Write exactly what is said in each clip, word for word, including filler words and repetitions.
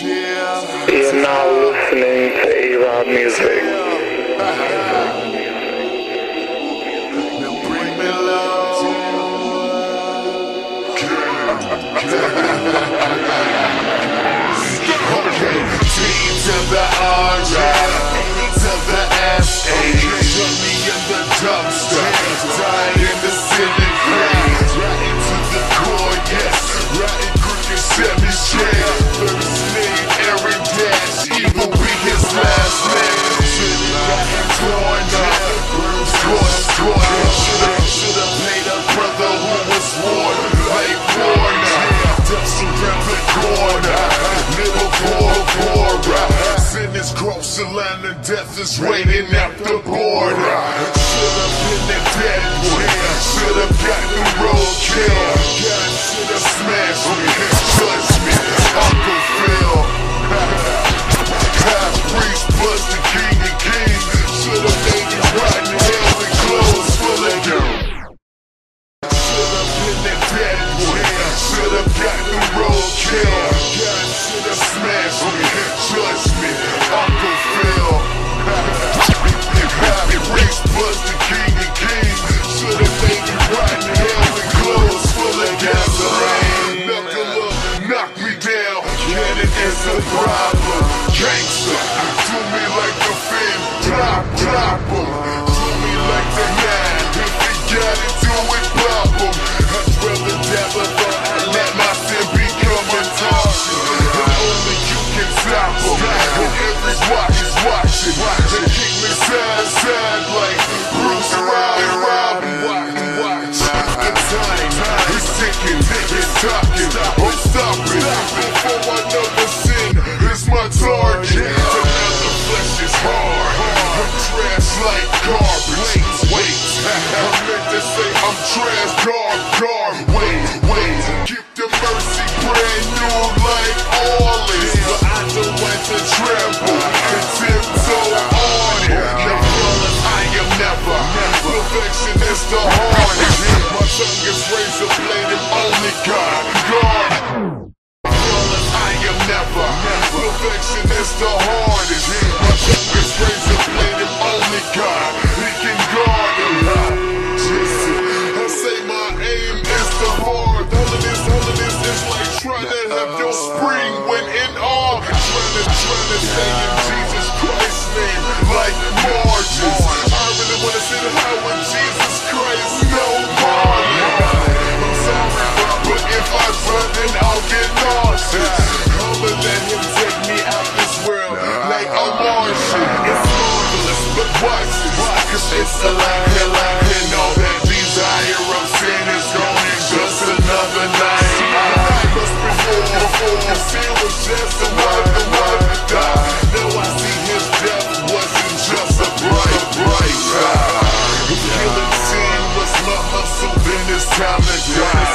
You're now listening to A-Rod Music. Bring me love. T to the R, A to the S, A. Shut me in the dumpster, die in the ceiling, right into the core, yes, right in crooked semi-straight. And death is waiting at the border. Should've been a dead one. Should've got the road kill. God should've smashed me. Touched me, Uncle Phil. High priest plus the king of kings. Should've made you rotten hell and clothes full of you. Should've been a dead one. Should've got the road kill. God should've smashed me. Touched me, Uncle Phil. It's a problem, gangster. Do me like the fame, drop, drop em. Do me like the nine, if they gotta do it, pop em. I'd rather never thought I let my sin become a torture. And only you can stop em, and every watch is watching. They kick me side, side like Bruce Robbie, Robbie. Watch, watch, the time, it's ticking, it's talking, I'm stopping before I know the my target. Now the flesh is hard. I'm trash like garbage. Wait, I meant to say I'm trash garb, garb. Wait, wait. Keep the mercy brand new like all is. But I know when to tremble and tiptoe on it. Now brother, I am never. Perfection is the hardest. My tongue is razor blade and only God. God. Brother, I am never. Perfection is the hardest. My tongue is razor blade and only God, he can guard a lot. I say my aim is the hard. All of this, all of this is like trying to have your spring when in awe. Trying to, trying to stay in Jesus Christ's name like margins. I really want to see the high with Jesus Christ, no more. I'm sorry, but if I run then I'll get nauseous. I'ma let him take me out this world like a Martian. It's marvelous, but watch it, cause it's a lie, a lie, and all that desire I'm saying is gone in just another night. See, I must be more, before the fear was just a word, the word to die. Now I see his death wasn't just a bright, bright side. The killing scene was my hustle, then it's time to die.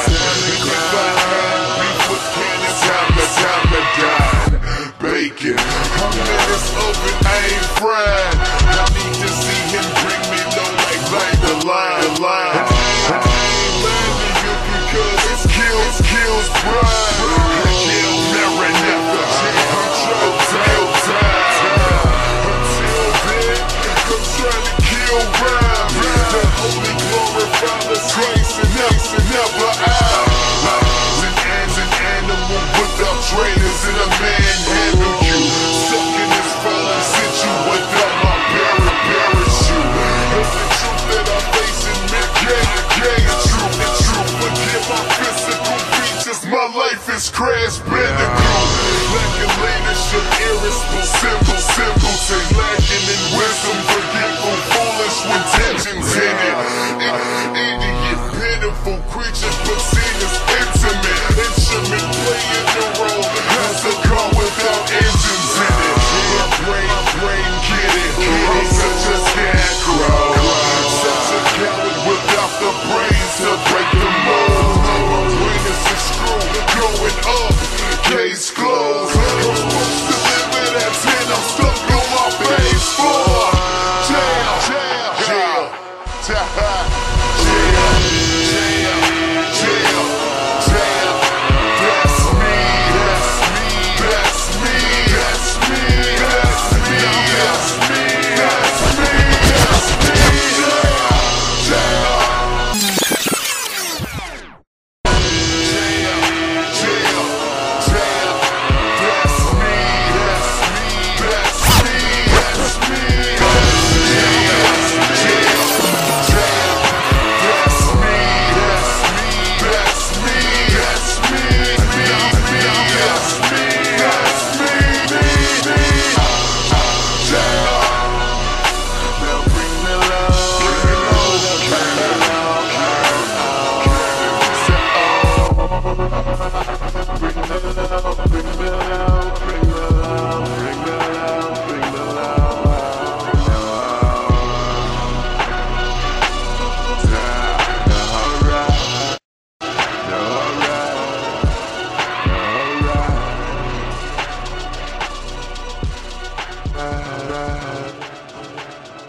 Crash Bandicoot, lacking leadership, irritable, simple, simple thing, lacking in wisdom, forgetful, foolish with tensions in it. Idiot, pitiful creatures, but seen as intimate, instrument playing the role as a car without engines in it. My brain, my brain, get it. I'm such a scarecrow, such a coward without the brains to break the mold. My brain is a screw going up, case closed. I'm supposed to live it at ten, I'm stuck on my base floor. Jail, jail, jail, jail, jail, jail, jail.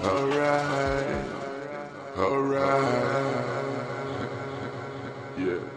alright, alright, yeah.